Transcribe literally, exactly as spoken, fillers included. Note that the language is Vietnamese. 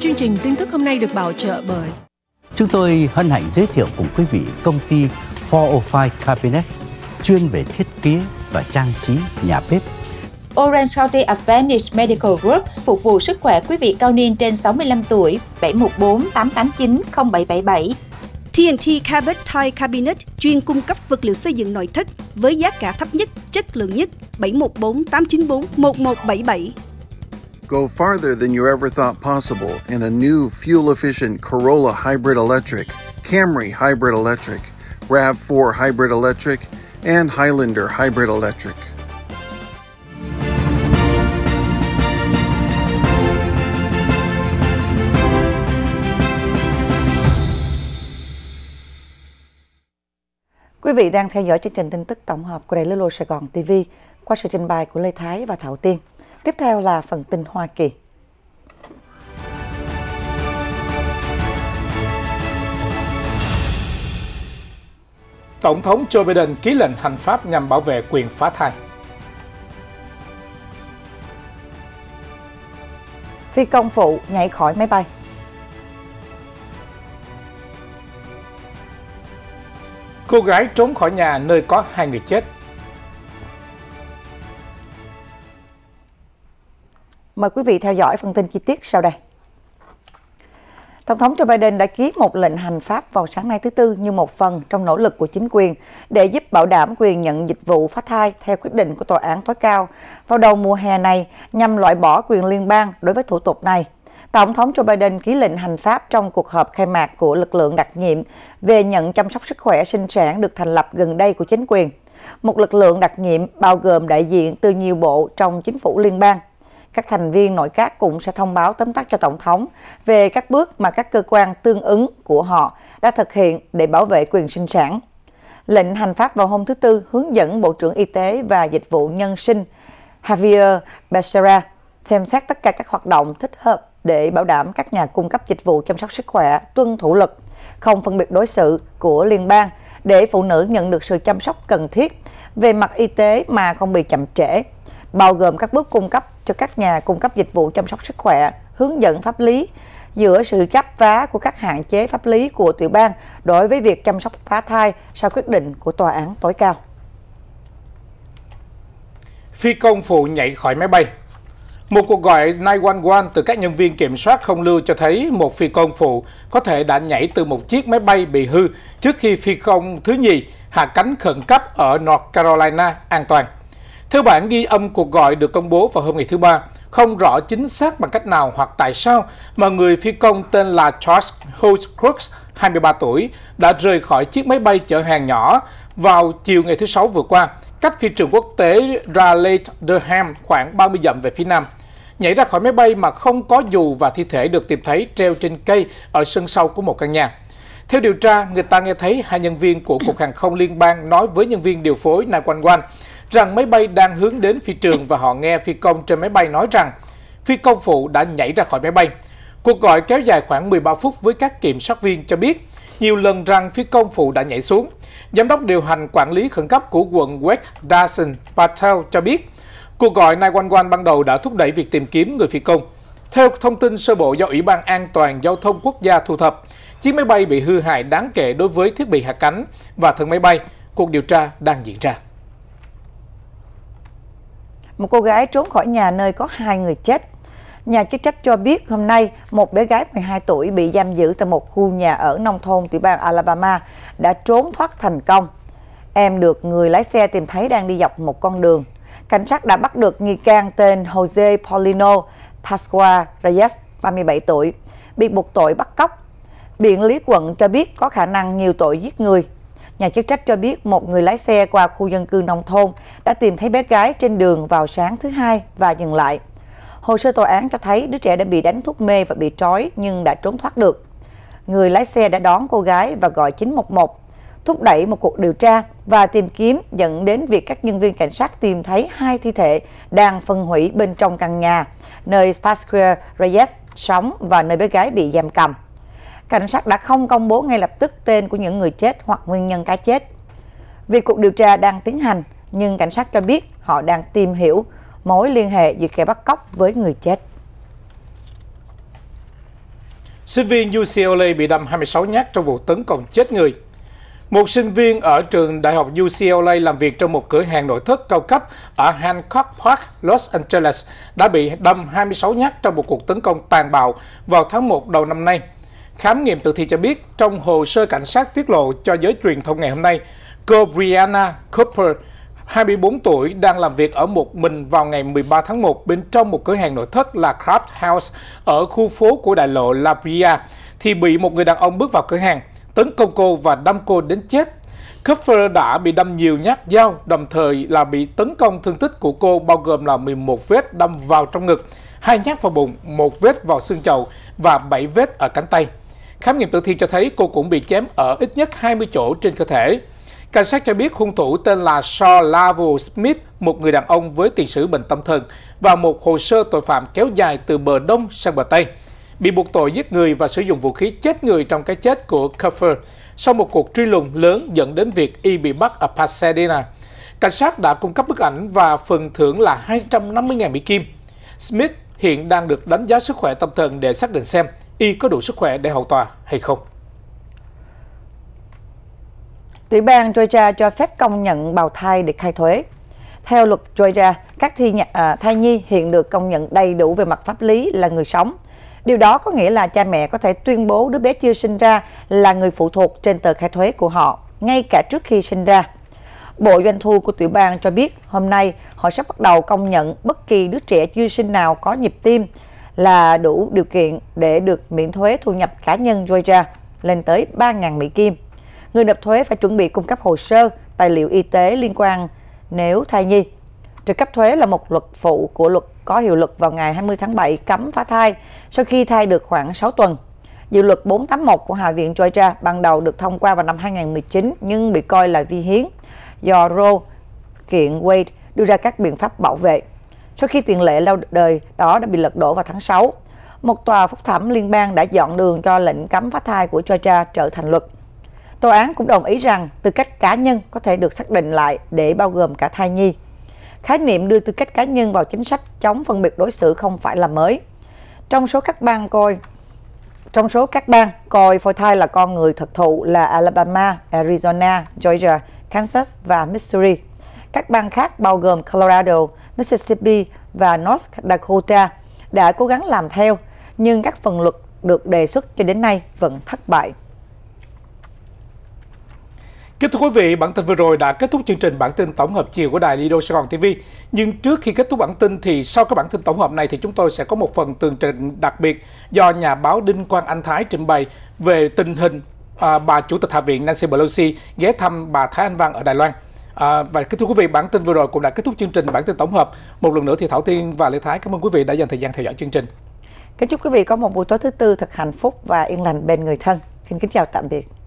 Chương trình tin tức hôm nay được bảo trợ bởi... Chúng tôi hân hạnh giới thiệu cùng quý vị công ty bốn không năm Cabinets chuyên về thiết kế và trang trí nhà bếp. Orange County Advantage Medical Group phục vụ sức khỏe quý vị cao niên trên sáu mươi lăm tuổi, bảy một bốn, tám tám chín, không bảy bảy bảy. tê en tê Cabot Tide Cabinet chuyên cung cấp vật liệu xây dựng nội thất với giá cả thấp nhất, chất lượng nhất, bảy một bốn, tám chín bốn, một một bảy bảy. Go farther than you ever thought possible in a new fuel-efficient Corolla Hybrid Electric, Camry Hybrid Electric, RAV four Hybrid Electric, and Highlander Hybrid Electric. Quý vị đang theo dõi chương trình tin tức tổng hợp của đài Little Saigon ti vi qua sự trình bày của Lê Thái và Thảo Tiên. Tiếp theo là phần tin Hoa Kỳ. Tổng thống Joe Biden ký lệnh hành pháp nhằm bảo vệ quyền phá thai. Phi công phụ nhảy khỏi máy bay. Cô gái trốn khỏi nhà nơi có hai người chết. Mời quý vị theo dõi phần tin chi tiết sau đây. Tổng thống Joe Biden đã ký một lệnh hành pháp vào sáng nay thứ Tư như một phần trong nỗ lực của chính quyền để giúp bảo đảm quyền nhận dịch vụ phá thai theo quyết định của Tòa án tối cao vào đầu mùa hè này nhằm loại bỏ quyền liên bang đối với thủ tục này. Tổng thống Joe Biden ký lệnh hành pháp trong cuộc họp khai mạc của lực lượng đặc nhiệm về nhận chăm sóc sức khỏe sinh sản được thành lập gần đây của chính quyền. Một lực lượng đặc nhiệm bao gồm đại diện từ nhiều bộ trong chính phủ liên bang. Các thành viên nội các cũng sẽ thông báo tóm tắt cho Tổng thống về các bước mà các cơ quan tương ứng của họ đã thực hiện để bảo vệ quyền sinh sản. Lệnh hành pháp vào hôm thứ Tư hướng dẫn Bộ trưởng Y tế và Dịch vụ Nhân sinh Javier Becerra xem xét tất cả các hoạt động thích hợp để bảo đảm các nhà cung cấp dịch vụ chăm sóc sức khỏe tuân thủ luật không phân biệt đối xử của liên bang để phụ nữ nhận được sự chăm sóc cần thiết về mặt y tế mà không bị chậm trễ, bao gồm các bước cung cấp cho các nhà cung cấp dịch vụ chăm sóc sức khỏe, hướng dẫn pháp lý giữa sự chấp vá của các hạn chế pháp lý của tiểu bang đối với việc chăm sóc phá thai sau quyết định của Tòa án tối cao. Phi công phụ nhảy khỏi máy bay. Một cuộc gọi chín một một từ các nhân viên kiểm soát không lưu cho thấy một phi công phụ có thể đã nhảy từ một chiếc máy bay bị hư trước khi phi công thứ nhì hạ cánh khẩn cấp ở North Carolina an toàn. Theo bản ghi âm cuộc gọi được công bố vào hôm ngày thứ Ba, không rõ chính xác bằng cách nào hoặc tại sao mà người phi công tên là Josh Holcrosz, hai mươi ba tuổi, đã rời khỏi chiếc máy bay chở hàng nhỏ vào chiều ngày thứ Sáu vừa qua, cách phi trường quốc tế Raleigh-Durham khoảng ba mươi dặm về phía nam. Nhảy ra khỏi máy bay mà không có dù và thi thể được tìm thấy treo trên cây ở sân sau của một căn nhà. Theo điều tra, người ta nghe thấy hai nhân viên của Cục Hàng không Liên bang nói với nhân viên điều phối chín một một rằng máy bay đang hướng đến phi trường và họ nghe phi công trên máy bay nói rằng phi công phụ đã nhảy ra khỏi máy bay. Cuộc gọi kéo dài khoảng mười ba phút với các kiểm soát viên cho biết nhiều lần rằng phi công phụ đã nhảy xuống. Giám đốc điều hành quản lý khẩn cấp của quận West Dassan Patel cho biết cuộc gọi chín một một ban đầu đã thúc đẩy việc tìm kiếm người phi công. Theo thông tin sơ bộ do Ủy ban An toàn Giao thông Quốc gia thu thập, chiếc máy bay bị hư hại đáng kể đối với thiết bị hạ cánh và thân máy bay. Cuộc điều tra đang diễn ra. Một cô gái trốn khỏi nhà nơi có hai người chết. Nhà chức trách cho biết hôm nay, một bé gái mười hai tuổi bị giam giữ tại một khu nhà ở nông thôn tiểu bang Alabama đã trốn thoát thành công. Em được người lái xe tìm thấy đang đi dọc một con đường. Cảnh sát đã bắt được nghi can tên Jose Paulino Pasqua Reyes, ba mươi bảy tuổi, bị buộc tội bắt cóc. Biện lý quận cho biết có khả năng nhiều tội giết người. Nhà chức trách cho biết một người lái xe qua khu dân cư nông thôn đã tìm thấy bé gái trên đường vào sáng thứ Hai và dừng lại. Hồ sơ tòa án cho thấy đứa trẻ đã bị đánh thuốc mê và bị trói nhưng đã trốn thoát được. Người lái xe đã đón cô gái và gọi chín một một, thúc đẩy một cuộc điều tra và tìm kiếm dẫn đến việc các nhân viên cảnh sát tìm thấy hai thi thể đang phân hủy bên trong căn nhà, nơi Pasqua Reyes sống và nơi bé gái bị giam cầm. Cảnh sát đã không công bố ngay lập tức tên của những người chết hoặc nguyên nhân cái chết. Vì cuộc điều tra đang tiến hành, nhưng cảnh sát cho biết họ đang tìm hiểu mối liên hệ giữa kẻ bắt cóc với người chết. Sinh viên U C L A bị đâm hai mươi sáu nhát trong vụ tấn công chết người. Một sinh viên ở trường Đại học U C L A làm việc trong một cửa hàng nội thất cao cấp ở Hancock Park, Los Angeles đã bị đâm hai mươi sáu nhát trong một cuộc tấn công tàn bạo vào tháng một đầu năm nay. Khám nghiệm tử thi cho biết, trong hồ sơ cảnh sát tiết lộ cho giới truyền thông ngày hôm nay, cô Brianna Cooper, hai mươi bốn tuổi, đang làm việc ở một mình vào ngày mười ba tháng một bên trong một cửa hàng nội thất là Craft House ở khu phố của đại lộ La Brea, thì bị một người đàn ông bước vào cửa hàng, tấn công cô và đâm cô đến chết. Cooper đã bị đâm nhiều nhát dao, đồng thời là bị tấn công. Thương tích của cô bao gồm là mười một vết đâm vào trong ngực, hai nhát vào bụng, một vết vào xương chậu và bảy vết ở cánh tay. Khám nghiệm tử thi cho thấy cô cũng bị chém ở ít nhất hai mươi chỗ trên cơ thể. Cảnh sát cho biết hung thủ tên là Shaw Laval Smith, một người đàn ông với tiền sử bệnh tâm thần và một hồ sơ tội phạm kéo dài từ bờ Đông sang bờ Tây, bị buộc tội giết người và sử dụng vũ khí chết người trong cái chết của Cooper sau một cuộc truy lùng lớn dẫn đến việc y bị bắt ở Pasadena. Cảnh sát đã cung cấp bức ảnh và phần thưởng là hai trăm năm mươi nghìn Mỹ Kim. Smith hiện đang được đánh giá sức khỏe tâm thần để xác định xem y có đủ sức khỏe để hầu tòa hay không. Tiểu bang Georgia cho phép công nhận bào thai để khai thuế. Theo luật Georgia, các thi nhà, à, thai nhi hiện được công nhận đầy đủ về mặt pháp lý là người sống. Điều đó có nghĩa là cha mẹ có thể tuyên bố đứa bé chưa sinh ra là người phụ thuộc trên tờ khai thuế của họ, ngay cả trước khi sinh ra. Bộ Doanh thu của tiểu bang cho biết hôm nay họ sắp bắt đầu công nhận bất kỳ đứa trẻ chưa sinh nào có nhịp tim là đủ điều kiện để được miễn thuế thu nhập cá nhân Georgia lên tới ba nghìn Mỹ Kim. Người nộp thuế phải chuẩn bị cung cấp hồ sơ, tài liệu y tế liên quan nếu thai nhi. Trợ cấp thuế là một luật phụ của luật có hiệu lực vào ngày hai mươi tháng bảy cấm phá thai sau khi thai được khoảng sáu tuần. Dự luật bốn tám mốt của Hạ viện Georgia ban đầu được thông qua vào năm hai nghìn không trăm mười chín nhưng bị coi là vi hiến do Roe kiện Wade đưa ra các biện pháp bảo vệ, sau khi tiền lệ lâu đời đó đã bị lật đổ vào tháng sáu. Một tòa phúc thẩm liên bang đã dọn đường cho lệnh cấm phá thai của Georgia trở thành luật. Tòa án cũng đồng ý rằng tư cách cá nhân có thể được xác định lại để bao gồm cả thai nhi. Khái niệm đưa tư cách cá nhân vào chính sách chống phân biệt đối xử không phải là mới. Trong số các bang coi trong số các bang coi phôi thai là con người thực thụ là Alabama, Arizona, Georgia, Kansas và Missouri. Các bang khác bao gồm Colorado, Mississippi và North Dakota đã cố gắng làm theo, nhưng các phần luật được đề xuất cho đến nay vẫn thất bại. Kính thưa quý vị, bản tin vừa rồi đã kết thúc chương trình bản tin tổng hợp chiều của đài Little Saigon ti vi. Nhưng trước khi kết thúc bản tin thì sau cái bản tin tổng hợp này thì chúng tôi sẽ có một phần tường trình đặc biệt do nhà báo Đinh Quang Anh Thái trình bày về tình hình à, bà Chủ tịch Hạ viện Nancy Pelosi ghé thăm bà Thái Anh Văn ở Đài Loan. À, và kính thưa quý vị, bản tin vừa rồi cũng đã kết thúc chương trình bản tin tổng hợp. Một lần nữa thì Thảo Tiên và Lê Thái cảm ơn quý vị đã dành thời gian theo dõi chương trình. Kính chúc quý vị có một buổi tối thứ tư thật hạnh phúc và yên lành bên người thân. Xin kính chào tạm biệt.